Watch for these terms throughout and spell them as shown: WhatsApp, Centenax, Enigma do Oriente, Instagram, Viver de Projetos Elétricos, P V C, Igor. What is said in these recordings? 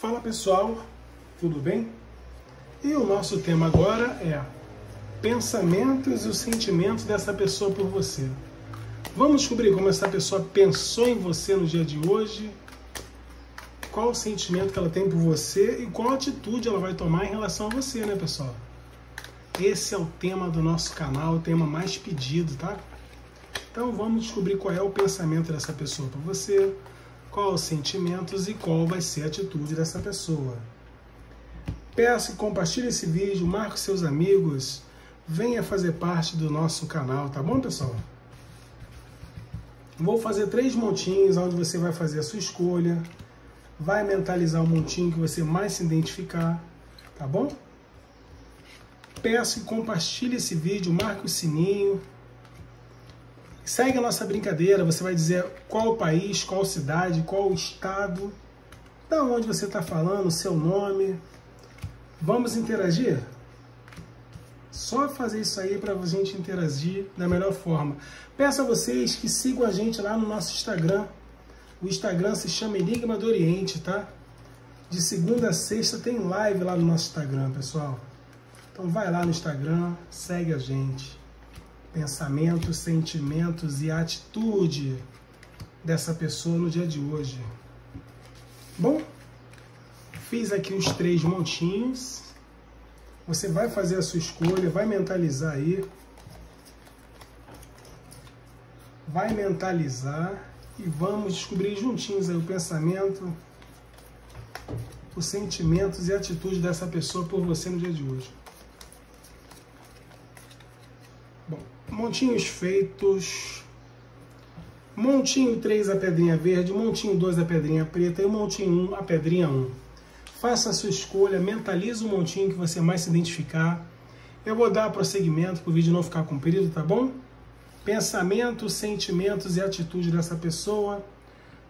Fala pessoal, tudo bem? E o nosso tema agora é pensamentos e os sentimentos dessa pessoa por você. Vamos descobrir como essa pessoa pensou em você no dia de hoje, qual o sentimento que ela tem por você e qual atitude ela vai tomar em relação a você, né pessoal? Esse é o tema do nosso canal, o tema mais pedido, tá? Então vamos descobrir qual é o pensamento dessa pessoa por você, qual os sentimentos e qual vai ser a atitude dessa pessoa. Peço que compartilhe esse vídeo, marque seus amigos, venha fazer parte do nosso canal, tá bom pessoal? Vou fazer 3 montinhos onde você vai fazer a sua escolha, vai mentalizar o montinho que você mais se identificar, tá bom? Peço que compartilhe esse vídeo, marque o sininho. Segue a nossa brincadeira, você vai dizer qual país, qual cidade, qual estado, da onde você está falando, seu nome. Vamos interagir? Só fazer isso aí para a gente interagir da melhor forma. Peço a vocês que sigam a gente lá no nosso Instagram. O Instagram se chama Enigma do Oriente, tá? De segunda a sexta tem live lá no nosso Instagram, pessoal. Então vai lá no Instagram, segue a gente. Pensamentos, sentimentos e atitude dessa pessoa no dia de hoje. Bom, fiz aqui os 3 montinhos. Você vai fazer a sua escolha, vai mentalizar aí. Vai mentalizar e vamos descobrir juntinhos aí o pensamento, os sentimentos e atitude dessa pessoa por você no dia de hoje. Montinhos feitos. Montinho 3, a pedrinha verde. Montinho 2, a pedrinha preta. E o montinho 1, a pedrinha 1. Faça a sua escolha, mentalize o montinho que você mais se identificar. Eu vou dar prosseguimento para o vídeo não ficar comprido, tá bom? Pensamentos, sentimentos e atitude dessa pessoa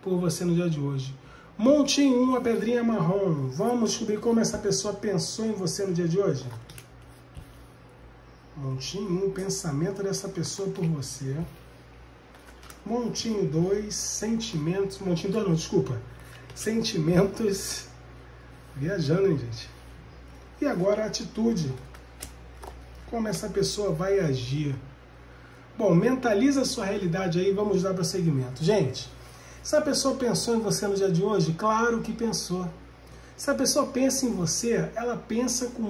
por você no dia de hoje. Montinho 1, a pedrinha marrom. Vamos descobrir como essa pessoa pensou em você no dia de hoje? Montinho 1, pensamento dessa pessoa por você. Montinho 2, sentimentos. Montinho 2 não, desculpa. Sentimentos. Viajando, hein, gente? E agora a atitude. Como essa pessoa vai agir? Bom, mentaliza a sua realidade aí, vamos dar prosseguimento. Gente, se a pessoa pensou em você no dia de hoje, claro que pensou. Se a pessoa pensa em você, ela pensa com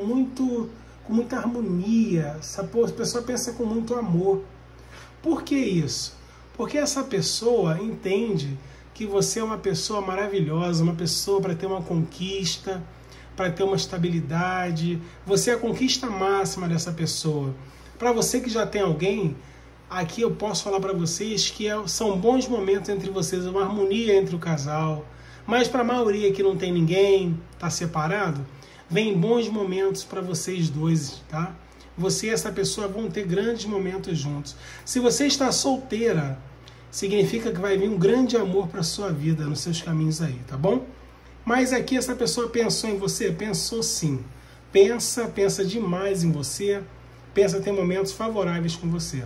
muita harmonia, essa pessoa pensa com muito amor. Por que isso? Porque essa pessoa entende que você é uma pessoa maravilhosa, uma pessoa para ter uma conquista, para ter uma estabilidade. Você é a conquista máxima dessa pessoa. Para você que já tem alguém, aqui eu posso falar para vocês que são bons momentos entre vocês, uma harmonia entre o casal. Mas para a maioria que não tem ninguém, está separado, vem bons momentos para vocês dois, tá? Você e essa pessoa vão ter grandes momentos juntos. Se você está solteira, significa que vai vir um grande amor para a sua vida, nos seus caminhos aí, tá bom? Mas aqui essa pessoa pensou em você? Pensou sim. Pensa demais em você, pensa ter momentos favoráveis com você.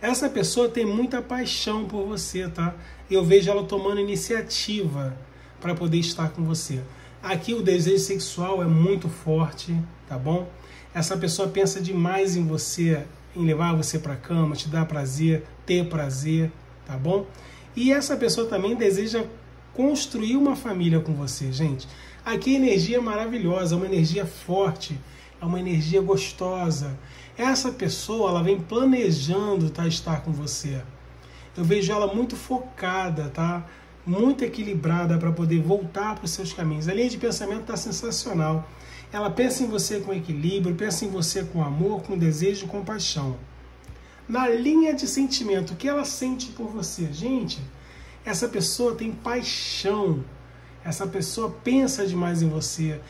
Essa pessoa tem muita paixão por você, tá? Eu vejo ela tomando iniciativa para poder estar com você. Aqui o desejo sexual é muito forte, tá bom? Essa pessoa pensa demais em você, em levar você pra cama, te dar prazer, ter prazer, tá bom? E essa pessoa também deseja construir uma família com você, gente. Aqui a energia é maravilhosa, é uma energia forte, é uma energia gostosa. Essa pessoa, ela vem planejando, tá, estar com você. Eu vejo ela muito focada, tá? Muito equilibrada para poder voltar para os seus caminhos. A linha de pensamento está sensacional. Ela pensa em você com equilíbrio, pensa em você com amor, com desejo, com paixão. Na linha de sentimento, o que ela sente por você? Gente, essa pessoa tem paixão, essa pessoa pensa demais em você,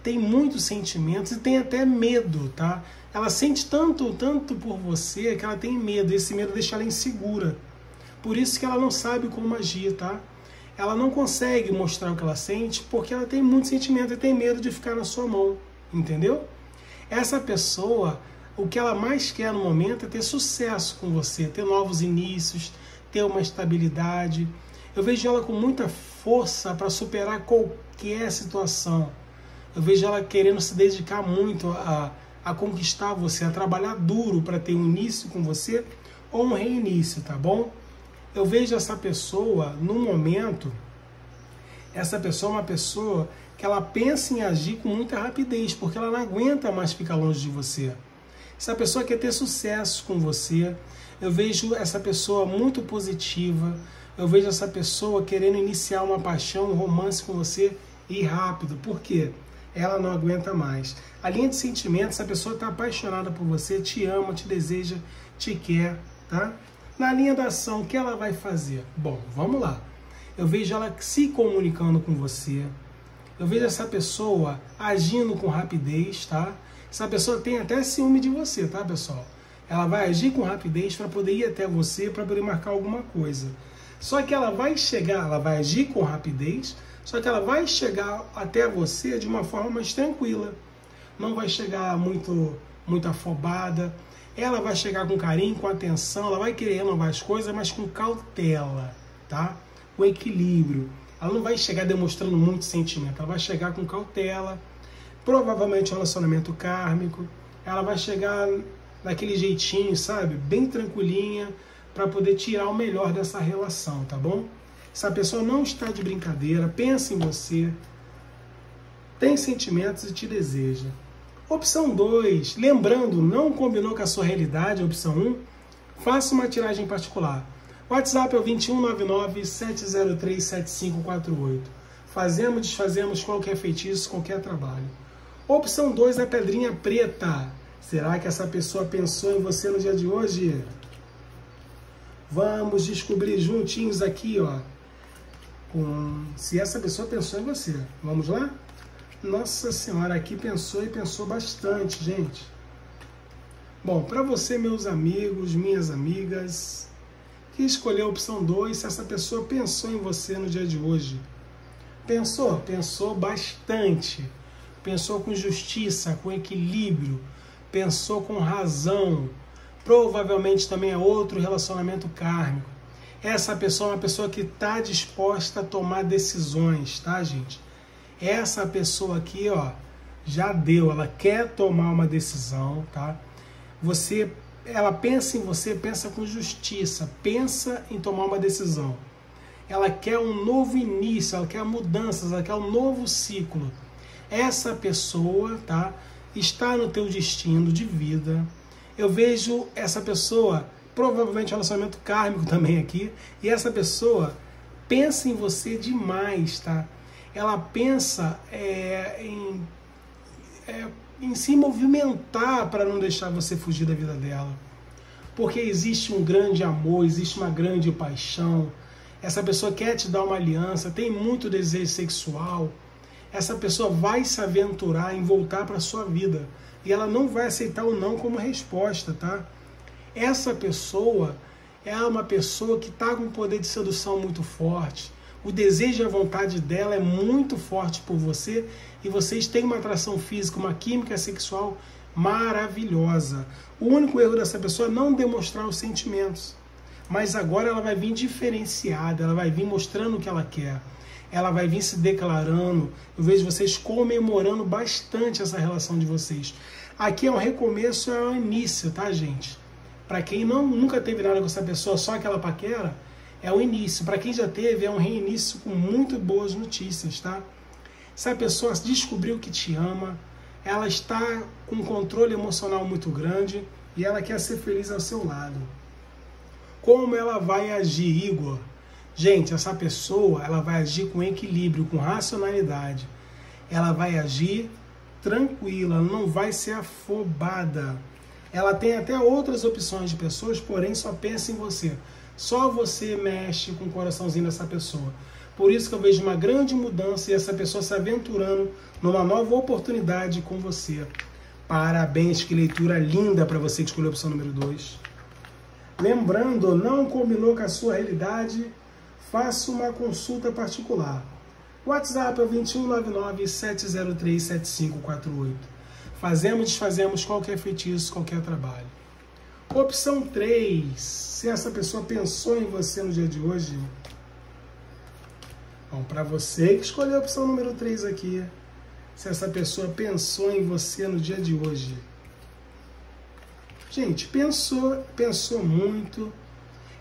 tem muitos sentimentos e tem até medo, tá? Ela sente tanto por você que ela tem medo, esse medo deixa ela insegura. Por isso que ela não sabe como agir, tá? Ela não consegue mostrar o que ela sente porque ela tem muito sentimento e tem medo de ficar na sua mão, entendeu? Essa pessoa, o que ela mais quer no momento é ter sucesso com você, ter novos inícios, ter uma estabilidade. Eu vejo ela com muita força para superar qualquer situação. Eu vejo ela querendo se dedicar muito a conquistar você, a trabalhar duro para ter um início com você ou um reinício, tá bom? Eu vejo essa pessoa, no momento, essa pessoa é uma pessoa que ela pensa em agir com muita rapidez, porque ela não aguenta mais ficar longe de você. Essa pessoa quer ter sucesso com você. Eu vejo essa pessoa muito positiva. Eu vejo essa pessoa querendo iniciar uma paixão, um romance com você e rápido. Por quê? Ela não aguenta mais. A linha de sentimentos, essa pessoa está apaixonada por você, te ama, te deseja, te quer, tá? Na linha da ação, o que ela vai fazer? Bom, vamos lá. Eu vejo ela se comunicando com você. Eu vejo essa pessoa agindo com rapidez, tá? Essa pessoa tem até ciúme de você, tá, pessoal? Ela vai agir com rapidez para poder ir até você, para poder marcar alguma coisa. Só que ela vai chegar, ela vai agir com rapidez, só que ela vai chegar até você de uma forma mais tranquila. Não vai chegar muito afobada. Ela vai chegar com carinho, com atenção, ela vai querer renovar as coisas, mas com cautela, tá? Com equilíbrio. Ela não vai chegar demonstrando muito sentimento, ela vai chegar com cautela, provavelmente um relacionamento kármico. Ela vai chegar daquele jeitinho, sabe? Bem tranquilinha, para poder tirar o melhor dessa relação, tá bom? Essa pessoa não está de brincadeira, pensa em você, tem sentimentos e te deseja. Opção 2, lembrando, não combinou com a sua realidade, opção 1, faça uma tiragem particular. WhatsApp é o 2199-703-7548. Fazemos, desfazemos qualquer feitiço, qualquer trabalho. Opção 2, a pedrinha preta. Será que essa pessoa pensou em você no dia de hoje? Vamos descobrir juntinhos aqui, ó, se essa pessoa pensou em você. Vamos lá? Nossa Senhora, aqui pensou e pensou bastante, gente. Bom, para você, meus amigos, minhas amigas, que escolheu a opção 2, se essa pessoa pensou em você no dia de hoje. Pensou? Pensou bastante. Pensou com justiça, com equilíbrio. Pensou com razão. Provavelmente também é outro relacionamento kármico. Essa pessoa é uma pessoa que está disposta a tomar decisões, tá, gente? Essa pessoa aqui, ó, já deu, ela quer tomar uma decisão, tá? Ela pensa em você, pensa com justiça, pensa em tomar uma decisão. Ela quer um novo início, ela quer mudanças, ela quer um novo ciclo. Essa pessoa, tá, está no teu destino de vida. Eu vejo essa pessoa, provavelmente um relacionamento kármico também aqui, e essa pessoa pensa em você demais, tá? Ela pensa em se movimentar para não deixar você fugir da vida dela. Porque existe um grande amor, existe uma grande paixão. Essa pessoa quer te dar uma aliança, tem muito desejo sexual. Essa pessoa vai se aventurar em voltar para a sua vida. E ela não vai aceitar o não como resposta, tá? Essa pessoa é uma pessoa que está com um poder de sedução muito forte. O desejo e a vontade dela é muito forte por você. E vocês têm uma atração física, uma química sexual maravilhosa. O único erro dessa pessoa é não demonstrar os sentimentos. Mas agora ela vai vir diferenciada, ela vai vir mostrando o que ela quer. Ela vai vir se declarando. Eu vejo vocês comemorando bastante essa relação de vocês. Aqui é um recomeço, é um início, tá, gente? Para quem nunca teve nada com essa pessoa, só aquela paquera, é o início. Para quem já teve, é um reinício com muito boas notícias, tá? Essa pessoa descobriu que te ama, ela está com um controle emocional muito grande e ela quer ser feliz ao seu lado. Como ela vai agir, Igor? Gente, essa pessoa, ela vai agir com equilíbrio, com racionalidade. Ela vai agir tranquila, não vai ser afobada. Ela tem até outras opções de pessoas, porém só pensa em você. Só você mexe com o coraçãozinho dessa pessoa. Por isso que eu vejo uma grande mudança e essa pessoa se aventurando numa nova oportunidade com você. Parabéns, que leitura linda para você que escolheu a opção número 2. Lembrando, não combinou com a sua realidade? Faça uma consulta particular. WhatsApp é o 2199-703-7548. Fazemos, desfazemos qualquer feitiço, qualquer trabalho. Opção 3. Se essa pessoa pensou em você no dia de hoje, Então, para você que escolheu a opção número 3 aqui, se essa pessoa pensou em você no dia de hoje. Gente, pensou muito,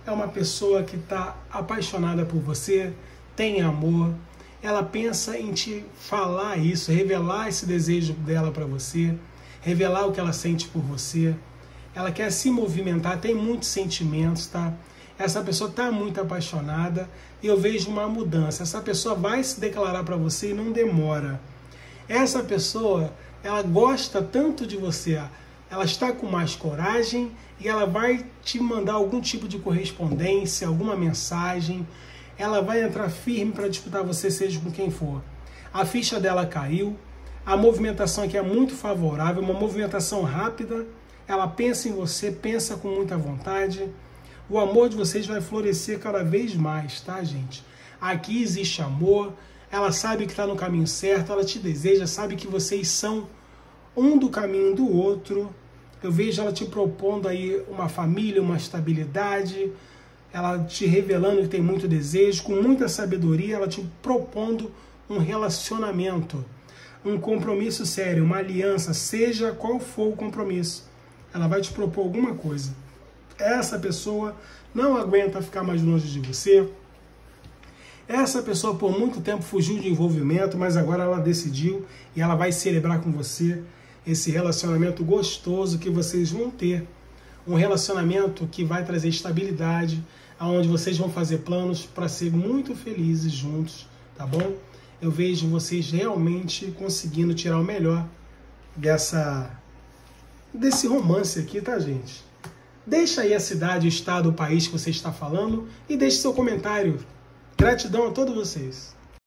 é uma pessoa que está apaixonada por você, tem amor, ela pensa em te falar isso, revelar esse desejo dela para você, revelar o que ela sente por você, ela quer se movimentar, tem muitos sentimentos, tá? Essa pessoa está muito apaixonada e eu vejo uma mudança, essa pessoa vai se declarar para você e não demora. Essa pessoa, ela gosta tanto de você, ela está com mais coragem e ela vai te mandar algum tipo de correspondência, alguma mensagem. Ela vai entrar firme para disputar você, seja com quem for. A ficha dela caiu, a movimentação aqui é muito favorável, uma movimentação rápida. Ela pensa em você, pensa com muita vontade. O amor de vocês vai florescer cada vez mais, tá, gente? Aqui existe amor, ela sabe que está no caminho certo, ela te deseja, sabe que vocês são um do caminho do outro. Eu vejo ela te propondo aí uma família, uma estabilidade, ela te revelando que tem muito desejo, com muita sabedoria, ela te propondo um relacionamento, um compromisso sério, uma aliança, seja qual for o compromisso. Ela vai te propor alguma coisa. Essa pessoa não aguenta ficar mais longe de você. Essa pessoa por muito tempo fugiu de envolvimento, mas agora ela decidiu e ela vai celebrar com você esse relacionamento gostoso que vocês vão ter. Um relacionamento que vai trazer estabilidade, aonde vocês vão fazer planos para ser muito felizes juntos, tá bom? Eu vejo vocês realmente conseguindo tirar o melhor desse romance aqui, tá, gente? Deixa aí a cidade, o estado, o país que você está falando e deixe seu comentário. Gratidão a todos vocês.